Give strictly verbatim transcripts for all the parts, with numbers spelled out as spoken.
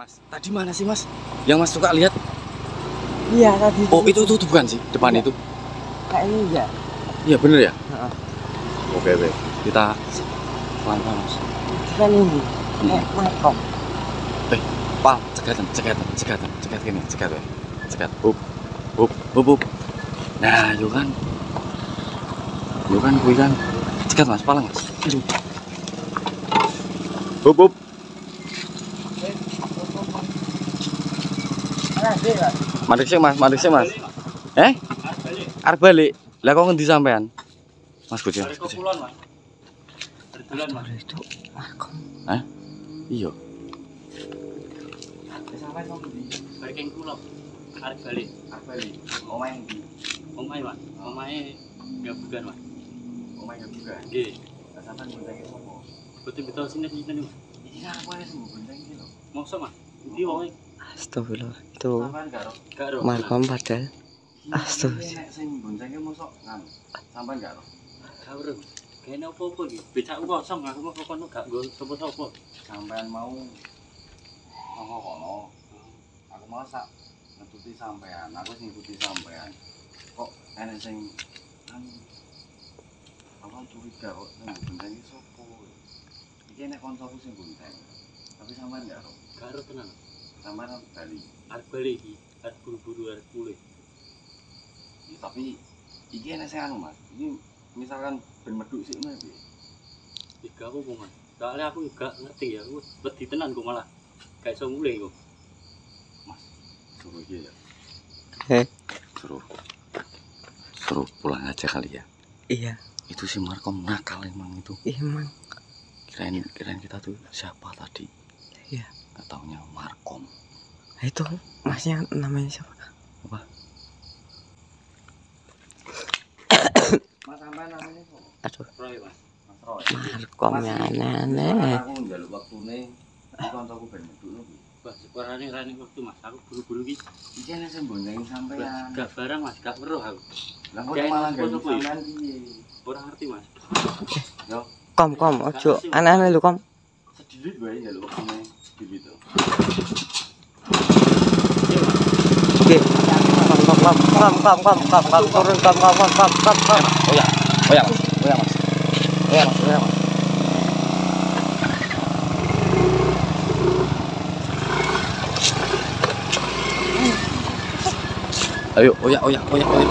Mas, tadi mana sih Mas? Yang Mas suka lihat? Iya tadi. Oh itu itu, itu bukan sih depan ya. Itu? Kayaknya iya. Iya bener ya. Nah. Oke oke. Kita pelan-pelan Mas. Kita nunggu. Eh Markom. Eh Pak, cekatan cekatan cekatan cekat gini cekat ya. Cekat. Up up up up. Nah yuk kan. Yuk kan gue kan. Cekat Mas, palang Mas. Aduh. Up up. Madek sih Mas, madek sih Mas. Eh? Arek balik. Lah kok ngendi sampean? Mas Guci. Arek kulon, Mas. Terbulan, Mas. Markom. Hah? Iya. Wis sampean kok ngendi? Saking kula. Arek balik, arek balik. Omahe ngendi? Omahe, Mas. Omahe gabugan, Mas. Omahe gabugan. Nggih. Lah sampean ngenteni sapa? Betul-betul sini sinten, Mas. Iki arek kowe wis ngenteni iki lho. Mosok, Mas. Endi wonge? Astagfirullah. Itu Markom padahal. Astagfirullah. Sing boncenge mosok kan. Sampeyan gak ro. Kawruh. Kene opo-opo iki? Becakku kosong, aku mau kono gak nggo sapa-sapa. Sampeyan mau ngono kono. Aku mau sak nututi sampeyan. Aku sing nututi sampeyan. Kok ana sing kan awal curiga kok sing bonceng iki sapa? Iki nek kancaku sing bonceng. Tapi sampeyan gak ro. Gak ro tenan. Sama orang Bali, harus balik, harus buru-buru, harus pulih. Ya, tapi ini enak sekali Mas. Ini misalkan bermeduk sih Mas. Iya aku kok Mas. Soalnya aku juga ngerti ya. Aku beti tenan kok malah. Gak bisa mulai kok. Mas, suruh dia ya. Heh. Suruh. Suruh pulang aja kali ya. Iya. Itu si Markom nakal emang itu. Iya emang. Kirain, kirain kita tuh siapa tadi? Iya. Taunya Markom. Nah, itu Masnya namanya siapa? Apa? Mas sampean namanya siapa? Aduh. Roy, Mas. Mas Roy. Markom ya aneh-aneh. Aku njaluk waktune iki kancaku ben medhuk lho. Wah, separane rani wektu Mas. Aku buru-buru iki. Iki ana sembonjeng sampean. Gak barang Mas, gak weruh aku. Lah kok malah gak sampean piye? Ora ngerti Mas. Yo. Kom kom ojo aneh-aneh lho Kom. Sedilit wae njaluk waktune. Gitu. Oke. Kom kom kom kom kom kom kom turun kom kom kom kom kom. Oh ya. Oh ya Mas. Oh ya Mas. Oh ya Mas. Oh ya Mas. Ayo, oh ya, oh ya, oh ya, oh ya.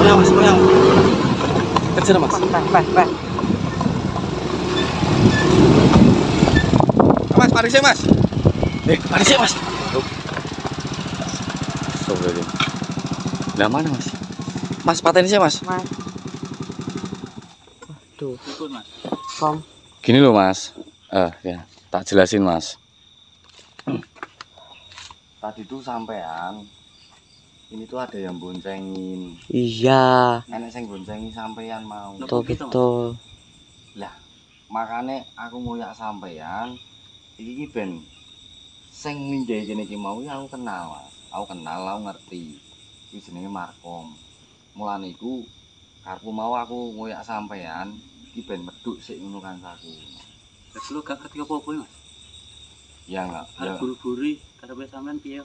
Oh ya Mas, oh ya. Kejar Mas. Pak, pak, pak. Mas, mari sih Mas. Eh, mari sih Mas. Sobel ini. Lah mana Mas? Mas paten sih Mas. Mas. Waduh, ikut Mas. Kom. Gini loh Mas. Eh, ya, tak jelasin Mas. Hmm. Tadi tuh sampean ini tuh ada yang boncengin. Iya. Nenek sing boncengi sampean mau. Betul-betul. Lah, makane aku ngoyak sampean. Iki ben sing ninjai kene iki mau aku kenal Mas. Aku kenal, aku ngerti. Iki jenenge Markom. Mulane iku karepku mau aku ngoyak sampean iki ben medhuk sik ngono kancaku. Wes lu gak ngerti apa-apa Mas. Ya enggak, ya buru-buru karepe sampean piye?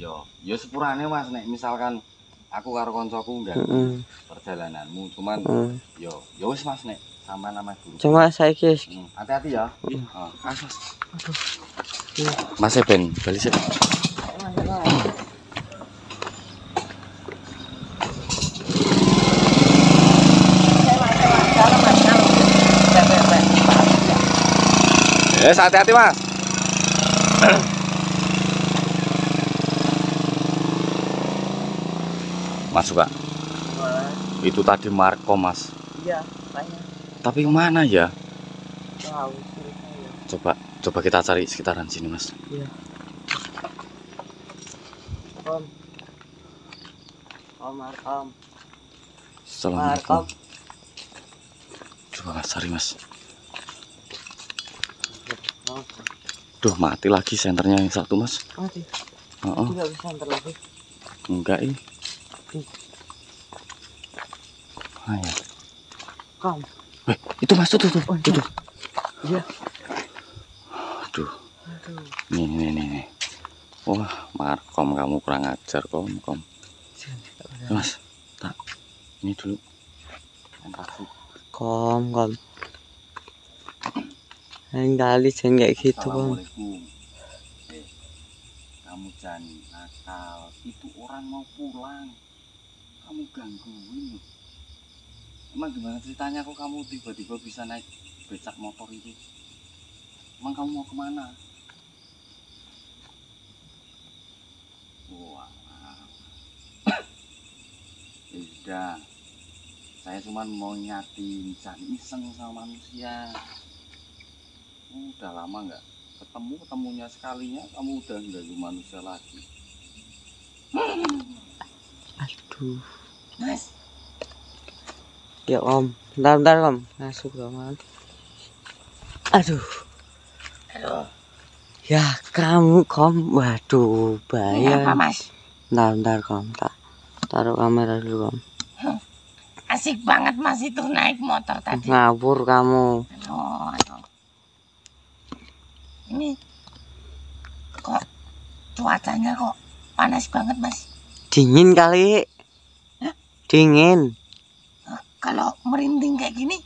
Yo, ya sepurane Mas nek misalkan aku karo kancaku enggak mm-hmm. perjalananmu cuman mm. yo ya wis Mas nek sama nama guru. Cuma saiki wis. Hmm. Hati-hati ya. Heeh. Mm. Oh. Mas. Aduh. Mas ben bali sik. Yes, hati-hati Mas. Mas suka. Itu tadi Markom Mas. Iya, banyak. Tapi kemana ya? Wow, coba, coba kita cari sekitaran sini Mas. Iya. Om, Om, Markom. Assalamualaikum. Markom. Coba Mas cari Mas. Duh mati lagi senternya yang satu Mas. Mati. Uh -oh. Tidak bisa senter lagi. Enggak ini. Ayo. Kom. Eh, itu Mas tuh tuh tuh. Iya. Nih, nih, nih, nih. Wah, Markom, kamu kurang ajar, Kom, Kom. Mas, tak. Ini dulu. Kom, Kom. Enggak, jangan kayak gitu, Kom. Kamu jangan nakal. Itu orang mau pulang. Kamu gangguin. Emang gimana ceritanya kok kamu tiba-tiba bisa naik becak motor itu? Emang kamu mau kemana? Wah, ya sudah. Saya cuma mau nyatin, jangan iseng sama manusia. Udah lama nggak ketemu, ketemunya sekalinya kamu udah ngganggu manusia lagi. Aduh, Mas. Ya Om, bentar-bentar Om, masuk Om. Aduh. Halo. Ya kamu Kom, waduh bahaya. Apa Mas? Bentar-bentar Kom, tak taruh kamera dulu Om. Asik banget Mas itu naik motor tadi. Ngabur kamu. Halo, halo. Ini kok cuacanya kok panas banget Mas? Dingin kali. Hah? Dingin. Kalau merinding kayak gini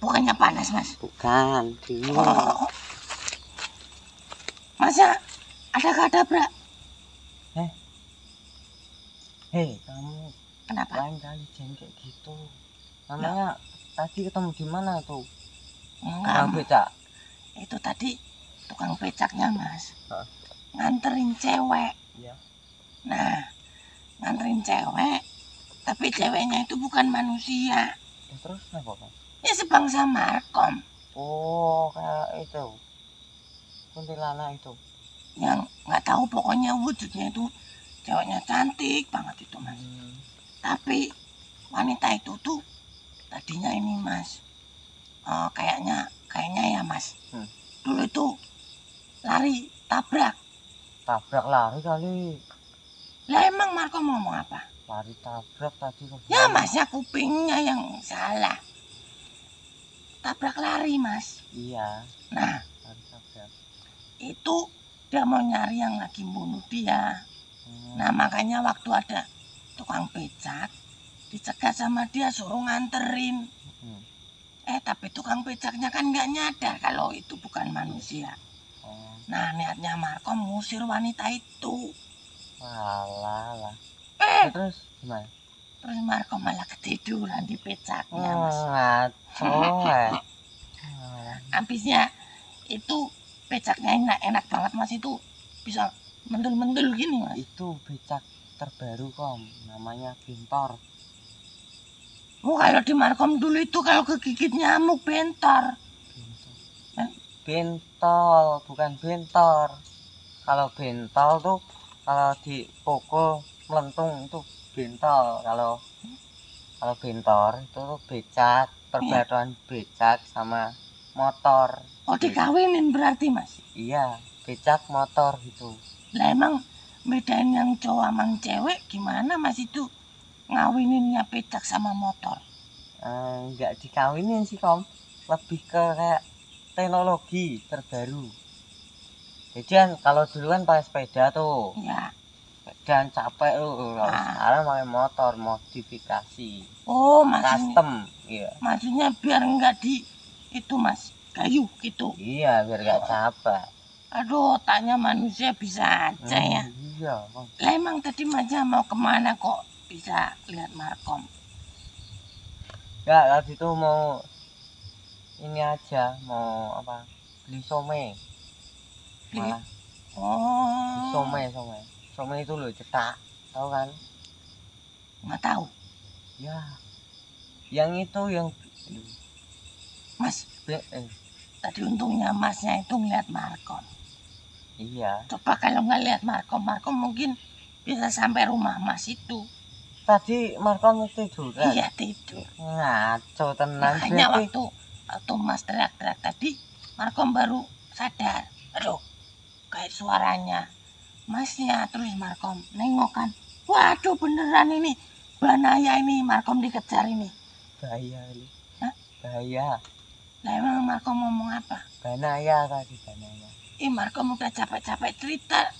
bukannya panas Mas? Bukan, dingin. Oh. Masa ada kadabra? Eh. Hei kamu, kenapa? Lain kali jangan kayak gitu. Namanya tadi ketemu di mana tuh? Tukang becak. Itu tadi tukang becaknya Mas. Hah? Nganterin cewek. Iya. Nah, nganterin cewek. Tapi ceweknya itu bukan manusia. Ya, terus kenapa Mas? Ya sebangsa Markom. Oh, kayak itu. Kuntilanak itu. Yang nggak tahu pokoknya wujudnya itu ceweknya cantik banget itu Mas. Hmm. Tapi wanita itu tuh tadinya ini Mas. Oh, kayaknya kayaknya ya Mas. Hmm. Dulu itu lari tabrak. Tabrak lari kali. Lah emang Markom ngomong apa? Lari tabrak tadi kok. Ya Masnya kupingnya yang salah. Tabrak lari Mas. Iya. Nah, lari tabrak. Itu dia mau nyari yang lagi bunuh dia. Hmm. Nah, makanya waktu ada tukang becak dicegat sama dia suruh nganterin. Hmm. Eh, tapi tukang becaknya kan nggak nyadar kalau itu bukan manusia. Hmm. Nah, niatnya Markom ngusir wanita itu. Walah, lah. Eh, terus gimana? Terus Markom malah ketiduran di becaknya Mas. Oh, habisnya itu becaknya enak, enak banget Mas, itu bisa mendul-mendul gini Mas. Itu becak terbaru Kom, namanya bentor. Oh, kalau di Markom dulu itu kalau kegigit nyamuk bentor. Bentor. Eh? Bentol, bukan bentor. Kalau bentol tuh kalau dipukul melentung itu bentol. Kalau kalau bentor itu becak, perpaduan becak sama motor. Oh, dikawinin berarti Mas? Iya, becak motor gitu. Lah emang bedain yang cowok sama cewek gimana Mas itu ngawininnya becak sama motor? Eh, nggak dikawinin sih Kom, lebih ke kayak teknologi terbaru. Jadi kan kalau dulu kan pakai sepeda tuh. Iya. Dan capek lu, nah. Sekarang pakai motor modifikasi. Oh, maksudnya custom, iya. Maksudnya biar enggak di itu Mas, kayu gitu. Iya, biar enggak capek. Aduh, tanya manusia bisa aja hmm, ya. Iya, Kom. Lah emang tadi Masnya mau kemana kok bisa lihat Markom? Enggak, tadi tuh mau ini aja, mau apa? Beli somai. Malah. Oh. Somai, somai. Somai itu loh cetak, tahu kan? Nggak tahu. Ya, yang itu yang Mas. Be eh. Tadi untungnya Masnya itu ngeliat Markom. Iya. Coba kalau nggak lihat Markom, Markom mungkin bisa sampai rumah Mas itu. Tadi Markom tidur. Kan? Iya tidur. Ngaco tenang. Makanya waktu waktu Mas teriak-teriak tadi, Markom baru sadar. Aduh, kayak suaranya Masnya. Terus Markom nengok kan, waduh beneran ini bahaya ini, Markom dikejar ini. Bahaya ini. Hah? Bahaya. Lah emang Markom ngomong apa? Bahaya tadi, bahaya. Ih, Markom udah capek-capek cerita,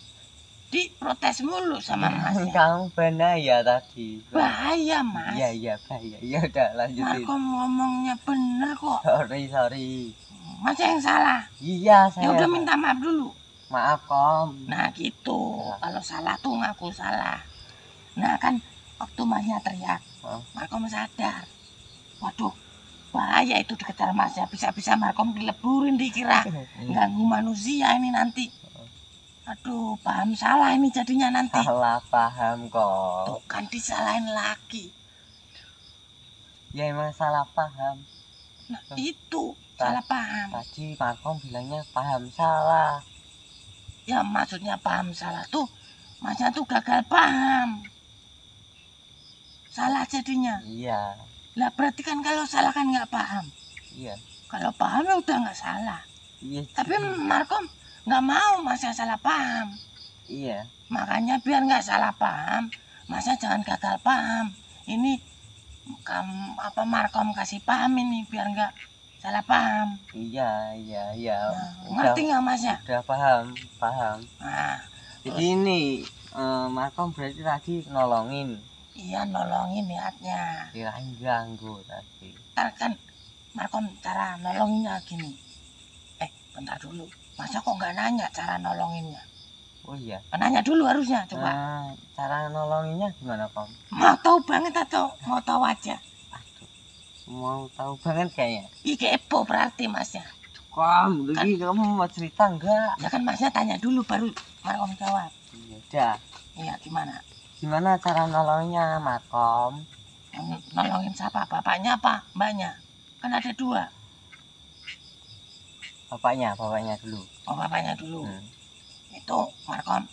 diprotes mulu sama Mas. Ya. Kamu bahaya tadi. Bahaya Mas. Iya iya bahaya. Ya udah lanjutin. Markom ngomongnya bener kok. Sorry sorry. Mas yang salah. Iya saya. Ya udah minta maaf dulu. Maaf Kom. Nah gitu. Ya. Kalau salah tuh ngaku salah. Nah kan waktu Masnya teriak, huh? Markom sadar. Waduh, bahaya itu dikejar Masnya. Bisa-bisa Markom dileburin dikira ganggu manusia ini nanti. Aduh, paham salah ini jadinya nanti. Salah paham kok. Tuh kan disalahin lagi. Ya emang salah paham. Nah itu, Ta salah paham. Tadi Markom bilangnya paham salah. Ya maksudnya paham salah tuh, Masnya tuh gagal paham. Salah jadinya. Iya. Lah berarti kan kalau salah kan nggak paham. Iya. Kalau paham ya udah nggak salah. Iya. Tapi Markom nggak mau Masnya salah paham. Iya. Makanya biar nggak salah paham, Masnya jangan gagal paham. Ini kamu apa Markom kasih paham ini biar nggak salah paham. Iya iya iya. Nah, ngerti nggak Masnya? Udah paham paham. Nah, jadi terus, ini eh, Markom berarti tadi nolongin. Iya nolongin niatnya. Kirain ganggu tadi. Ntar kan Markom cara nolonginnya gini. Eh bentar dulu. Masa kok nggak nanya cara nolonginnya? Oh iya. Nanya dulu harusnya coba. Nah, cara nolonginnya gimana Kom? Mau tahu banget atau mau tahu aja? Aduh, mau tahu banget kayaknya. Ih kepo berarti Masnya. Kom, lagi kan, kamu mau cerita nggak? Ya kan Masnya tanya dulu baru Markom jawab. Iya udah. Iya gimana? Gimana cara nolongnya Markom? Nolongin siapa? Bapaknya apa? Mbaknya? Kan ada dua. Bapaknya, bapaknya dulu. Oh, bapaknya dulu. Hmm. Itu Markom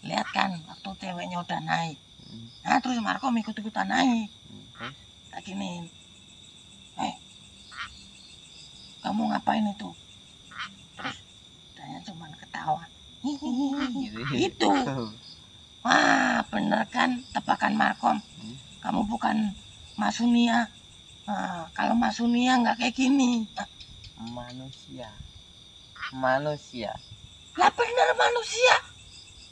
lihat kan waktu ceweknya udah naik. Hmm. Nah, terus Markom ikut-ikutan naik. Hmm. Kayak gini. Eh, kamu ngapain itu? Terus tanya cuma ketawa. Itu. Wah, bener kan tebakan Markom. Hmm. Kamu bukan Mas Sunia. Nah, kalau Mas Sunia nggak kayak gini. Manusia, manusia. Lah bener manusia.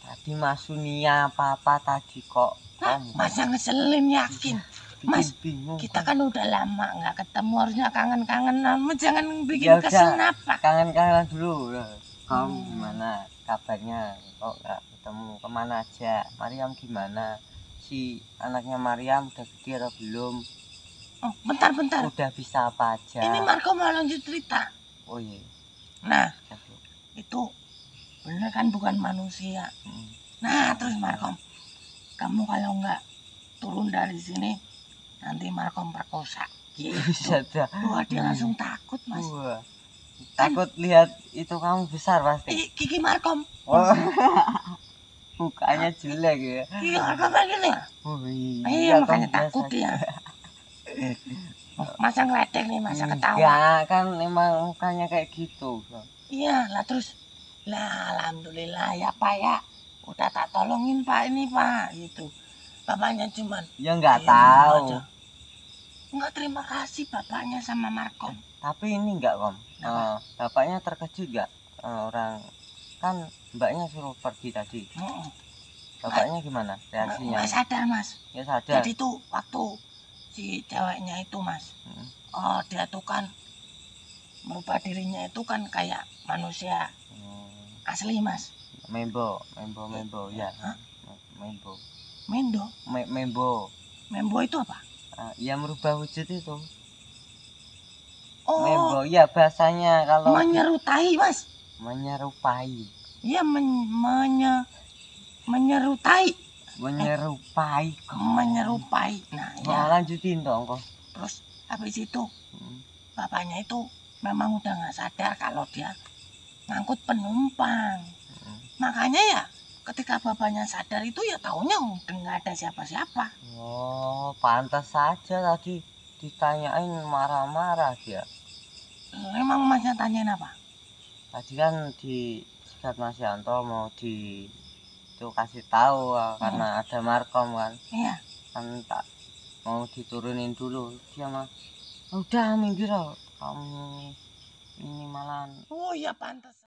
Tadi Mas Sunia apa-apa tadi kok. Nah, Masnya ngeselin yakin. Mas, bingung, kita kan udah lama nggak ketemu, harusnya kangen-kangen. Jangan bikin ya kesel apa. Kangen-kangen dulu. Kamu hmm. gimana kabarnya? Kok nggak ketemu? Kemana aja? Mariam gimana? Si anaknya Mariam udah gede atau belum? Oh, bentar-bentar. Udah bisa apa aja? Ini Markom mau lanjut cerita. Oh iya. Nah, Jatuh. itu bener kan bukan manusia. Hmm. Nah, terus Markom, kamu kalau nggak turun dari sini, nanti Markom perkosa. Gitu. Wah, dia langsung takut, Mas. Wah. Takut kan, lihat itu kamu besar pasti. Gigi Markom. Oh. Mukanya jelek ya. Gigi Markom begini. Oh iya, makanya takut dia. Masa ngeledek nih, masa ketawa. Ya kan emang mukanya kayak gitu. Iya lah terus, lah alhamdulillah ya Pak ya, udah tak tolongin Pak ini Pak gitu. Bapaknya cuman. Ya nggak tahu. Nggak terima kasih bapaknya sama Markom. Tapi ini nggak Kom. Uh, bapaknya terkejut nggak uh, orang kan mbaknya suruh pergi tadi. Uh, bapaknya gimana reaksinya? Nggak sadar Mas. Ya sadar. Jadi tuh waktu si ceweknya itu Mas, hmm. oh, dia tuh kan merubah dirinya itu kan kayak manusia hmm. asli Mas. Membo, membo, membo, ya. Hah? Membo. Mendo? Me membo. Membo itu apa? Uh, ya merubah wujud itu. Oh. Membo, ya bahasanya kalau. Menyerupai Mas. Menyerupai. Iya men menye menyerupai. menyerupai eh, menyerupai nah ya lanjutin dong kok. Terus habis itu hmm. bapaknya itu memang udah nggak sadar kalau dia ngangkut penumpang. hmm. Makanya ya ketika bapaknya sadar itu ya taunya udah nggak ada siapa-siapa. Oh pantas saja tadi ditanyain marah-marah dia. Emang Masnya tanyain apa tadi? Kan di sikat Mas Yanto mau di itu kasih tahu karena hmm. ada Markom kan. Iya. Kan tak mau diturunin dulu dia mah. Udah minggir kamu ini malan. Oh iya pantas.